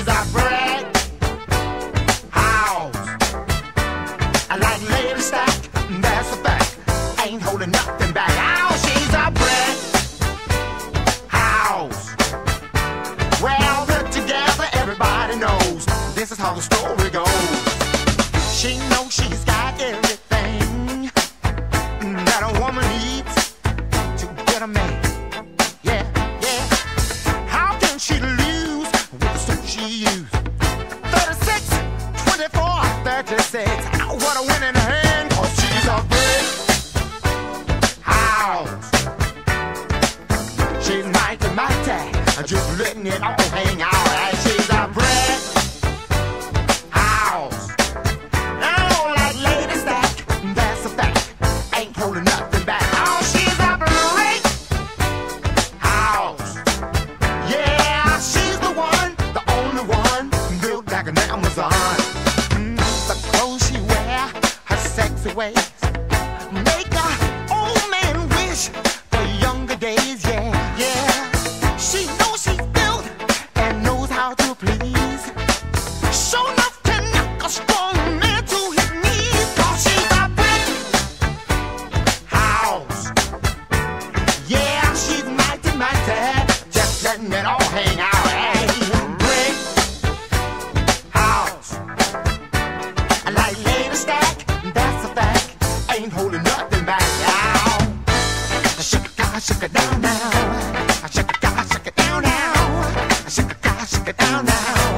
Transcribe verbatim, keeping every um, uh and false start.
is a brick house. I like laying stack, that's a fact. I ain't holding nothing back. Oh, she's a brick house. Well, put together, everybody knows this is how the story goes. She knows she's got everything that a woman needs to get a man. Yeah, yeah. How can she lose with the suit she used? thirty-six, twenty-four, thirty-six. What a winning hand, 'cause she's a brick house. She's mighty, mighty, just letting it all hang out. And she's a brick house. I don't like ladies that, that's a fact. Ain't holding nothing back. Oh, she's a brick house. Yeah, she's the one, the only one, built like an Amazon. Sexy ways make a old man wish for younger days, yeah, yeah. She knows she's built and knows how to please. Show enough can knock a strong man to his knees. 'Cause she's a brick house. Yeah, she's mighty, mighty, just letting it all hang out. Hey, brick house. I like lady stack. Ain't holding nothing back now. I shook it down, shook it down now. I shook it down, shook it down now. I shook it down, shook it down now.